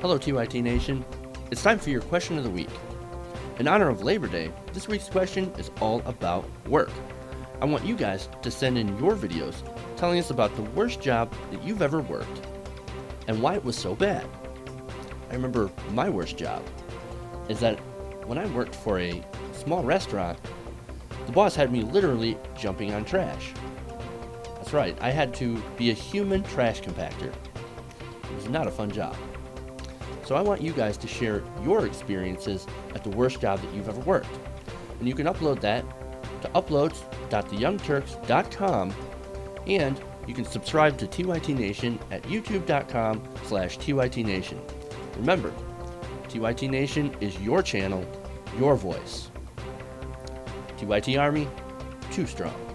Hello TYT Nation, it's time for your question of the week. In honor of Labor Day, this week's question is all about work. I want you guys to send in your videos telling us about the worst job that you've ever worked and why it was so bad. I remember my worst job is that when I worked for a small restaurant, the boss had me literally jumping on trash. That's right, I had to be a human trash compactor. It was not a fun job. So I want you guys to share your experiences at the worst job that you've ever worked. And you can upload that to uploads.theyoungturks.com, and you can subscribe to TYT Nation at youtube.com/TYT Nation. Remember, TYT Nation is your channel, your voice. TYT Army, too strong.